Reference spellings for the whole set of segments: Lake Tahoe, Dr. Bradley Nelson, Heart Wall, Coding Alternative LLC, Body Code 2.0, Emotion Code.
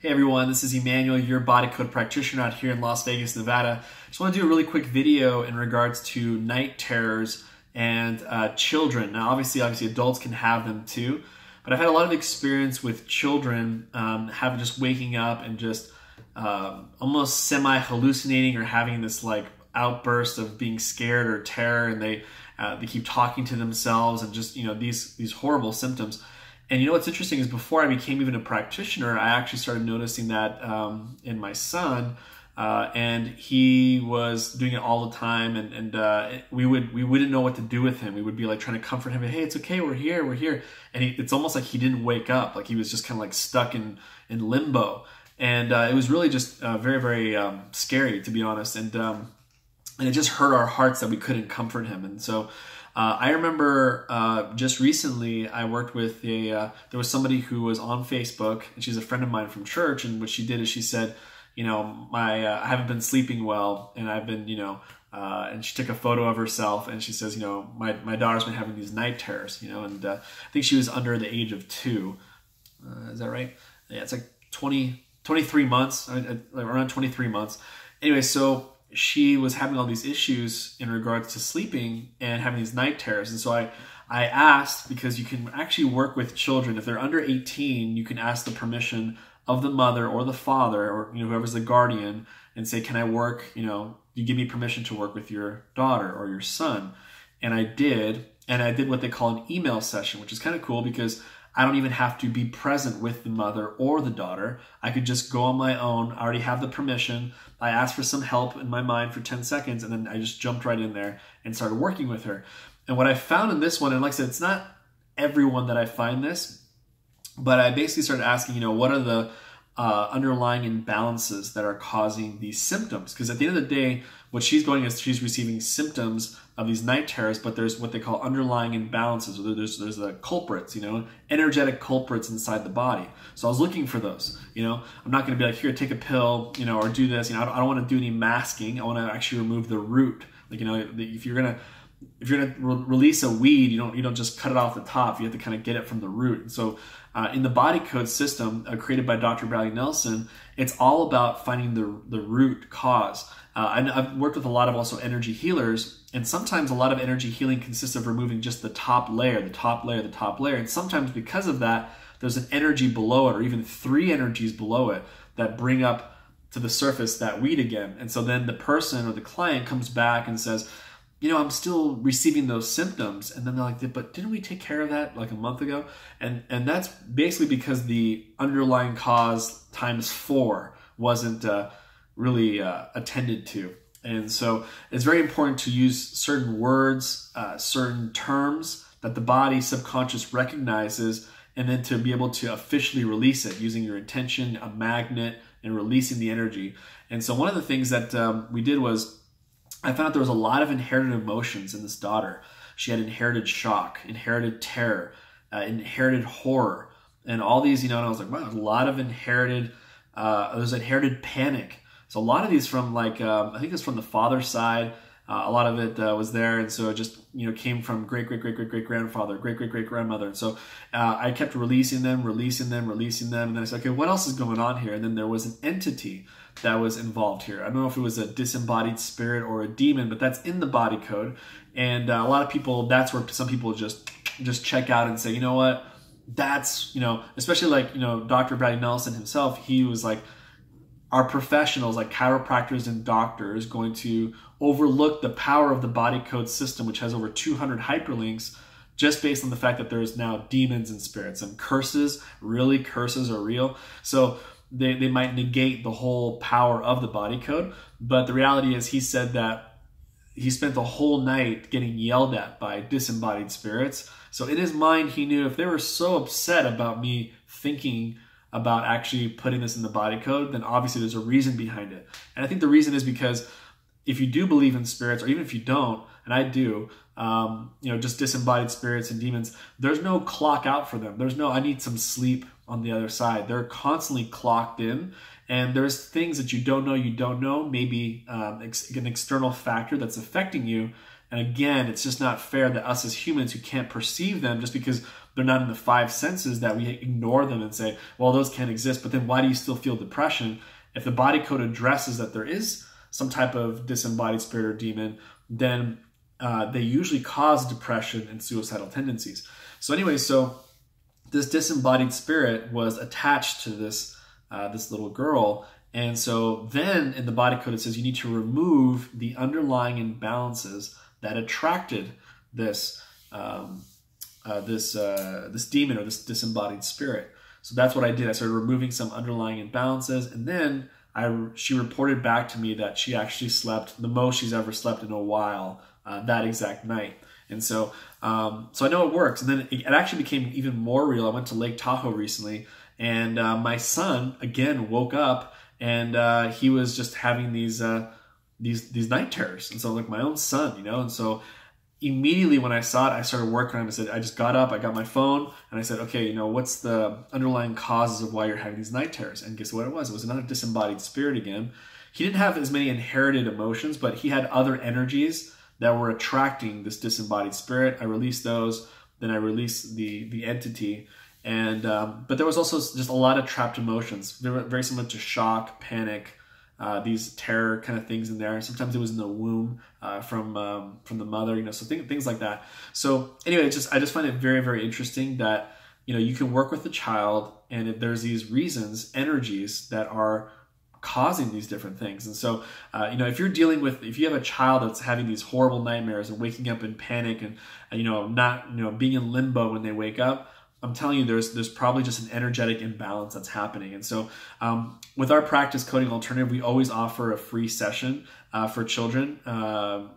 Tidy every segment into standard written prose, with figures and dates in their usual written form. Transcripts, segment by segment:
Hey everyone, this is Emmanuel, your body code practitioner out here in Las Vegas, Nevada. Just want to do a really quick video in regards to night terrors and children. Now obviously adults can have them too, but I've had a lot of experience with children having just waking up and just almost semi-hallucinating or having this like outburst of being scared or terror, and they keep talking to themselves and just, you know, these horrible symptoms. And you know what's interesting is before I became even a practitioner, I actually started noticing that in my son, and he was doing it all the time, and we wouldn't know what to do with him. We would be like trying to comfort him, and hey, it's okay, we're here, and it's almost like he didn't wake up, like he was just kind of like stuck in limbo, and it was really just very, very scary, to be honest, and it just hurt our hearts that we couldn't comfort him, and so. I remember just recently I worked with there was somebody who was on Facebook, and she's a friend of mine from church, and what she did is she said, you know, I haven't been sleeping well, and I've been, you know, and she took a photo of herself, and she says, you know, my daughter's been having these night terrors, you know, and I think she was under the age of 2. Is that right? Yeah, it's like 23 months, around 23 months. Anyway, so she was having all these issues in regards to sleeping and having these night terrors. And so I asked, because you can actually work with children. If they're under 18, you can ask the permission of the mother or the father or, you know, whoever's the guardian, and say, can I work, you know, you give me permission to work with your daughter or your son. And I did. And I did what they call an email session, which is kind of cool because I don't even have to be present with the mother or the daughter. I could just go on my own. I already have the permission. I asked for some help in my mind for 10 seconds, and then I just jumped right in there and started working with her. And what I found in this one, and like I said, it's not everyone that I find this, but I basically started asking, you know, what are the underlying imbalances that are causing these symptoms? Because at the end of the day, what she's going is she's receiving symptoms of these night terrors, but there's what they call underlying imbalances. There's the culprits, you know, energetic culprits inside the body. So I was looking for those, you know. I'm not going to be like, here, take a pill, you know, or do this. You know, I don't want to do any masking. I want to actually remove the root. Like, you know, if you're gonna release a weed, you don't just cut it off the top. You have to kind of get it from the root. And so, in the body code system created by Dr. Bradley Nelson, it's all about finding the root cause. I've worked with a lot of also energy healers, and sometimes a lot of energy healing consists of removing just the top layer, the top layer, the top layer. And sometimes because of that, there's an energy below it, or even 3 energies below it, that bring up to the surface that weed again. And so then the person or the client comes back and says, you know, I'm still receiving those symptoms. And then they're like, but didn't we take care of that like a month ago? And that's basically because the underlying cause times 4 wasn't really attended to. And so it's very important to use certain words, certain terms that the body subconscious recognizes, and then to be able to officially release it using your intention, a magnet, and releasing the energy. And so one of the things that we did was, I found out there was a lot of inherited emotions in this daughter. She had inherited shock, inherited terror, inherited horror, and all these, you know, and I was like, wow, a lot of inherited, there's inherited panic. So a lot of these from like, I think it's from the father's side, a lot of it was there, and so it just, you know, came from great-great-great-great-great-grandfather, great-great-great-grandmother, and so I kept releasing them, and then I said, okay, what else is going on here? And then there was an entity that was involved here. I don't know if it was a disembodied spirit or a demon, but that's in the body code, and a lot of people, that's where some people just check out and say, you know what, that's, you know, especially like, you know, Dr. Bradley Nelson himself, he was like, are professionals like chiropractors and doctors going to overlook the power of the body code system, which has over 200 hyperlinks, just based on the fact that there's now demons and spirits and curses? Really, curses are real. So they might negate the whole power of the body code. But the reality is, he said that he spent the whole night getting yelled at by disembodied spirits. So in his mind, he knew if they were so upset about me thinking about actually putting this in the body code, then obviously there's a reason behind it. And I think the reason is because if you do believe in spirits, or even if you don't, and I do, you know, just disembodied spirits and demons, there's no clock out for them. There's no, I need some sleep on the other side. They're constantly clocked in, and there's things that you don't know, maybe an external factor that's affecting you And again, it's just not fair that us as humans who can't perceive them just because they're not in the five senses that we ignore them and say, well, those can't exist, but then why do you still feel depression? If the body code addresses that there is some type of disembodied spirit or demon, then they usually cause depression and suicidal tendencies. So anyway, so this disembodied spirit was attached to this, this little girl. And so then in the body code, it says you need to remove the underlying imbalances that attracted this this demon or this disembodied spirit. So that's what I did. I started removing some underlying imbalances, and then she reported back to me that she actually slept the most she's ever slept in a while that exact night. And so, I know it works. And then it actually became even more real. I went to Lake Tahoe recently, and my son again woke up, and he was just having these night terrors. And so, like my own son, you know. And so, immediately when I saw it, I started working on it. I said, I just got up, I got my phone, and I said, okay, you know, what's the underlying causes of why you're having these night terrors? And guess what it was? It was another disembodied spirit again. He didn't have as many inherited emotions, but he had other energies that were attracting this disembodied spirit. I released those, then I released the entity. And but there was also just a lot of trapped emotions. They were very similar to shock, panic, these terror kind of things in there. Sometimes it was in the womb from the mother, you know, so things like that. So anyway, I just find it very, very interesting that, you know, you can work with the child, and if there's these reasons, energies that are causing these different things. And so, you know, if you have a child that's having these horrible nightmares and waking up in panic and, you know, being in limbo when they wake up, I'm telling you, there's probably just an energetic imbalance that's happening. And so with our practice, Coding Alternative, we always offer a free session for children. I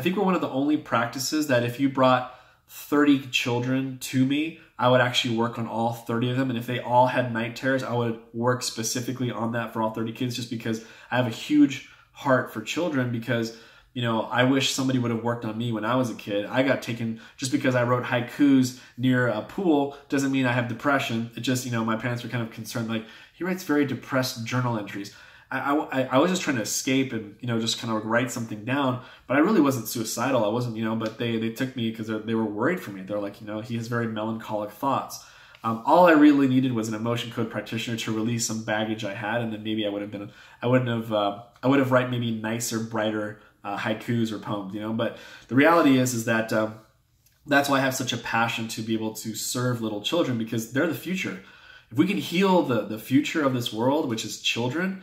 think we're one of the only practices that if you brought 30 children to me, I would actually work on all 30 of them. And if they all had night terrors, I would work specifically on that for all 30 kids, just because I have a huge heart for children, because you know, I wish somebody would have worked on me when I was a kid. I got taken, just because I wrote haikus near a pool doesn't mean I have depression. It just, you know, my parents were kind of concerned, like, he writes very depressed journal entries. I was just trying to escape and, you know, just kind of write something down, but I really wasn't suicidal. I wasn't, you know, but they took me because they were worried for me. They're like, you know, he has very melancholic thoughts. All I really needed was an emotion code practitioner to release some baggage I had, and then maybe I would have write maybe nicer, brighter haikus or poems, you know. But the reality is that that's why I have such a passion to be able to serve little children, because they're the future. If we can heal the future of this world, which is children,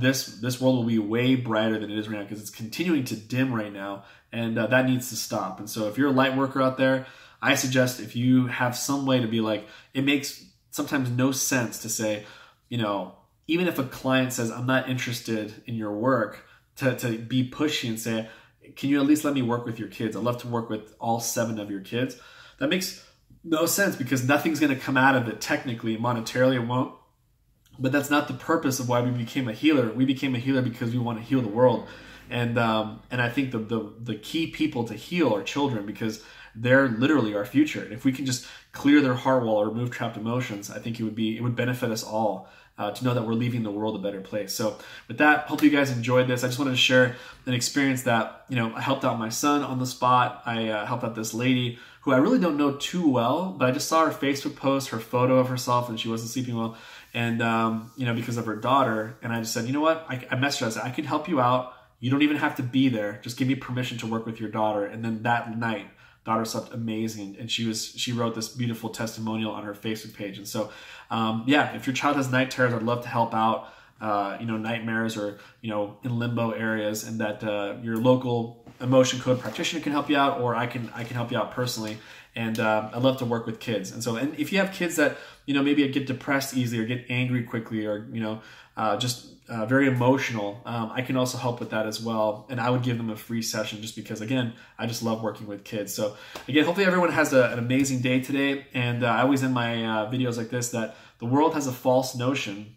this world will be way brighter than it is right now, because it's continuing to dim right now, and that needs to stop. And so if you're a light worker out there, I suggest if you have some way to be like, it makes sometimes no sense to say, you know, even if a client says, I'm not interested in your work, to be pushy and say, can you at least let me work with your kids? I'd love to work with all 7 of your kids. That makes no sense, because nothing's going to come out of it technically. Monetarily, it won't. But that's not the purpose of why we became a healer. We became a healer because we want to heal the world. And I think the key people to heal are children, because they're literally our future. And if we can just clear their heart wall or remove trapped emotions, I think it would benefit us all. To know that we're leaving the world a better place. So with that, hope you guys enjoyed this. I just wanted to share an experience that, you know, I helped out my son on the spot. I helped out this lady who I really don't know too well, but I just saw her Facebook post, her photo of herself, and she wasn't sleeping well. And, you know, because of her daughter. And I just said, you know what? I messaged her. I said, I can help you out. You don't even have to be there. Just give me permission to work with your daughter. And then that night, daughter slept amazing, and she wrote this beautiful testimonial on her Facebook page. And so, yeah, if your child has night terrors, I'd love to help out. You know, nightmares or, you know, in limbo areas, and that your local emotion code practitioner can help you out, or I can help you out personally. And I love to work with kids. And so, and if you have kids that, you know, maybe get depressed easily or get angry quickly, or, you know, just very emotional, I can also help with that as well. And I would give them a free session, just because, again, I just love working with kids. So again, hopefully everyone has an amazing day today. And I always end my videos like this, that the world has a false notion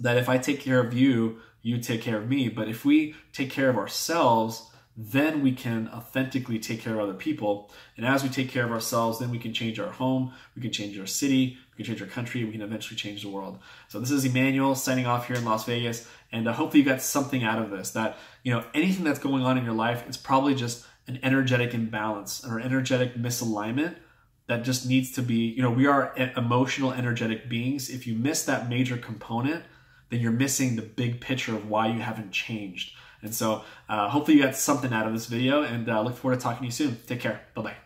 that if I take care of you, you take care of me. But if we take care of ourselves, then we can authentically take care of other people. And as we take care of ourselves, then we can change our home, we can change our city, we can change our country, we can eventually change the world. So this is Emmanuel signing off here in Las Vegas, and hopefully you got something out of this, that, you know, anything that's going on in your life, it's probably just an energetic imbalance or energetic misalignment that just needs to be, you know, we are emotional, energetic beings. If you miss that major component, then you're missing the big picture of why you haven't changed. And so hopefully you got something out of this video, and look forward to talking to you soon. Take care. Bye-bye.